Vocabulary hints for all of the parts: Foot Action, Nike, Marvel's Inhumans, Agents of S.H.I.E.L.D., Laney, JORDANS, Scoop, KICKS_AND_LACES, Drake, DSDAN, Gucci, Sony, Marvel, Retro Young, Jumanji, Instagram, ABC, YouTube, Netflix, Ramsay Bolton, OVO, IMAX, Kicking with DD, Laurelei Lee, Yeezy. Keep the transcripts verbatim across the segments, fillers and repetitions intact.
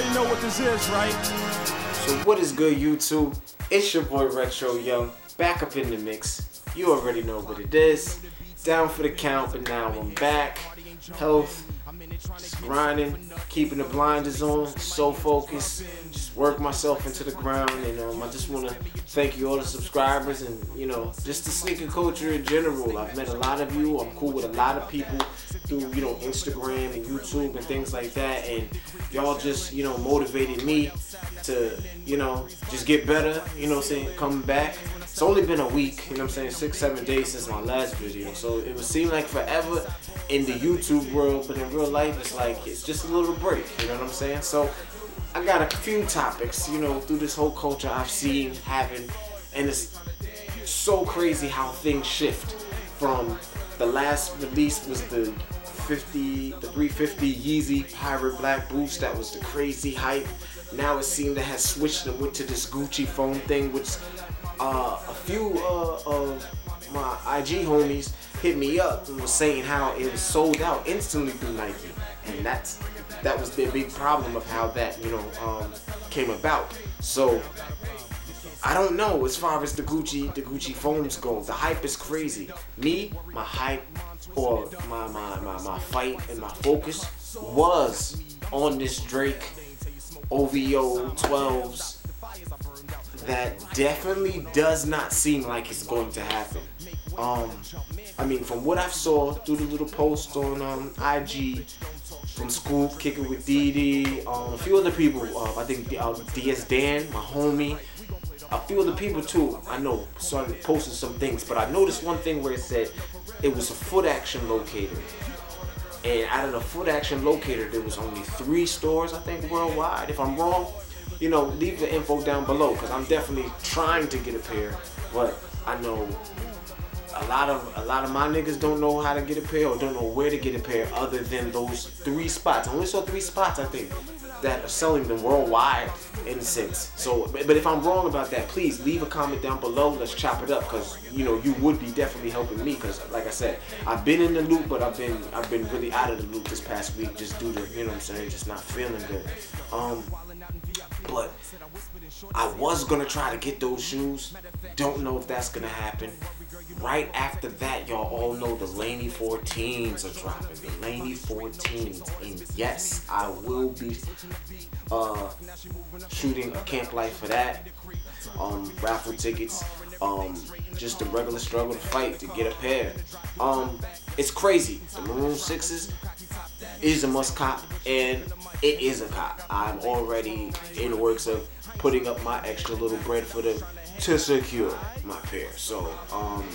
already know what this is, right? So what is good, YouTube? It's your boy Retro Young, back up in the mix. You already know what it is. Down for the count, but now I'm back. Health, just grinding, keeping the blinders on, so focused, just work myself into the ground. And um, I just want to thank you all the subscribers and, you know, just the sneaker culture in general. I've met a lot of you. I'm cool with a lot of people through, you know, Instagram and YouTube and things like that. And y'all just, you know, motivated me to, you know, just get better, you know what I'm saying, come back. It's only been a week, you know what I'm saying, six, seven days since my last video. So it would seem like forever in the YouTube world, but in real life, it's like, it's just a little break, you know what I'm saying? So I got a few topics, you know, through this whole culture I've seen happen, and it's so crazy how things shift from the last release was the fifty, the three fifty Yeezy Pirate Black Boots. That was the crazy hype. Now it seemed to have switched and went to this Gucci phone thing, which uh, a few uh, of my I G homies hit me up and was saying how it was sold out instantly through Nike, and that's that was their big problem of how that, you know, um, came about. So I don't know as far as the Gucci, the Gucci phones go. The hype is crazy. Me, my hype or my my my, my fight and my focus was on this Drake O V O twelves. That definitely does not seem like it's going to happen. Um, I mean, from what I've saw through the little post on um, I G, from Scoop, Kicking with D D, um, a few other people, uh, I think uh, D S Dan, my homie, a few other people too, I know, started posting some things, but I noticed one thing where it said it was a Foot Action locator. And out of the Foot Action locator, there was only three stores, I think, worldwide. If I'm wrong, you know, leave the info down below, because I'm definitely trying to get a pair, but I know a lot of a lot of my niggas don't know how to get a pair or don't know where to get a pair other than those three spots. I only saw three spots, I think, that are selling them worldwide in a sense. So, but if I'm wrong about that, please leave a comment down below. Let's chop it up, because, you know, you would be definitely helping me, because like I said, I've been in the loop, but I've been I've been really out of the loop this past week just due to, you know what I'm saying, just not feeling good. Um, But I was going to try to get those shoes. Don't know if that's going to happen. Right after that, y'all all know the Laney fourteens are dropping. The Laney fourteens. And yes, I will be uh, shooting a camp life for that. Um, raffle tickets. Um, just a regular struggle to fight to get a pair. Um, it's crazy. The Maroon sixes is a must cop, and it is a cop. I'm already in the works of putting up my extra little bread for them to secure my pair. So, um,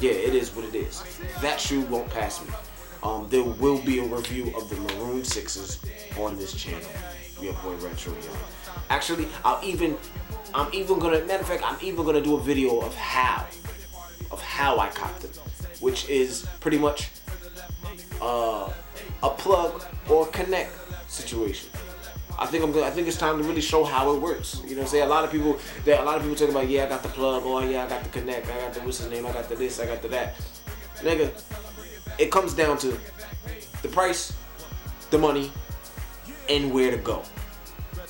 yeah, it is what it is. That shoe won't pass me. Um, there will be a review of the Maroon sixes on this channel. Your boy Retro Young. Actually, I'll even, I'm even gonna, matter of fact, I'm even gonna do a video of how, of how I copped them, which is pretty much, uh, a plug or connect situation. I think I'm. Gonna, I think it's time to really show how it works. You know what I'm saying? A lot of people. That a lot of people talk about. Yeah, I got the plug. Oh yeah, I got the connect. I got the what's his name. I got the this. I got the that. Nigga, it comes down to the price, the money, and where to go.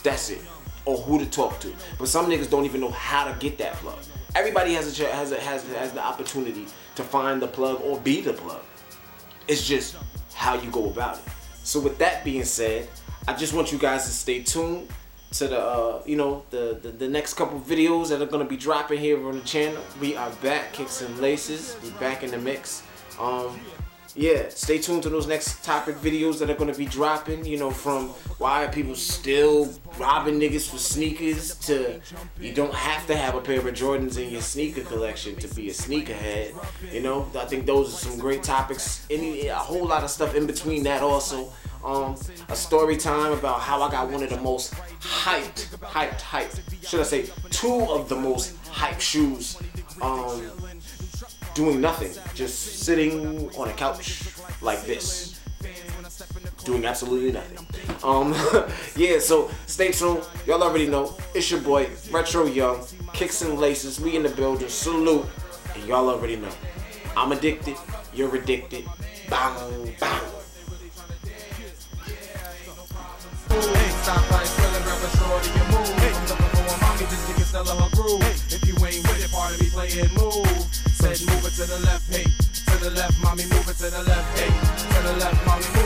That's it. Or who to talk to. But some niggas don't even know how to get that plug. Everybody has a has a, has has the opportunity to find the plug or be the plug. It's just how you go about it. So with that being said, I just want you guys to stay tuned to the uh, you know the, the the next couple videos that are gonna be dropping here on the channel. We are back, Kicks and Laces. We back in the mix. Um, yeah, stay tuned to those next topic videos that are gonna be dropping. You know, from why are people still robbing niggas for sneakers to you don't have to have a pair of Jordans in your sneaker collection to be a sneakerhead. You know, I think those are some great topics. Any a whole lot of stuff in between that also. Um, a story time about how I got one of the most hyped, hyped, hyped, should I say two of the most hyped shoes, um, doing nothing, just sitting on a couch like this, doing absolutely nothing. Um, yeah, so stay tuned. Y'all already know, it's your boy, Retro Young, Kicks and Laces, we in the building, salute, and y'all already know, I'm addicted, you're addicted, bang, bang. Ain't stop like to the left, hey, to the left, mommy, move it to the left, hey, to the left, mommy, move it